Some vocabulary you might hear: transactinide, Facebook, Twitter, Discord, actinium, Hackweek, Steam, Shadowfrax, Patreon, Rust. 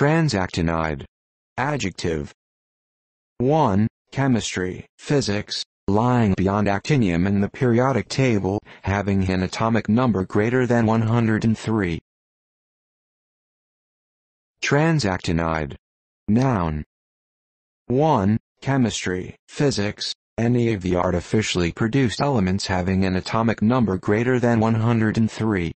Transactinide. Adjective. 1. Chemistry, physics, lying beyond actinium in the periodic table, having an atomic number greater than 103. Transactinide. Noun. 1. Chemistry, physics, any of the artificially produced elements having an atomic number greater than 103.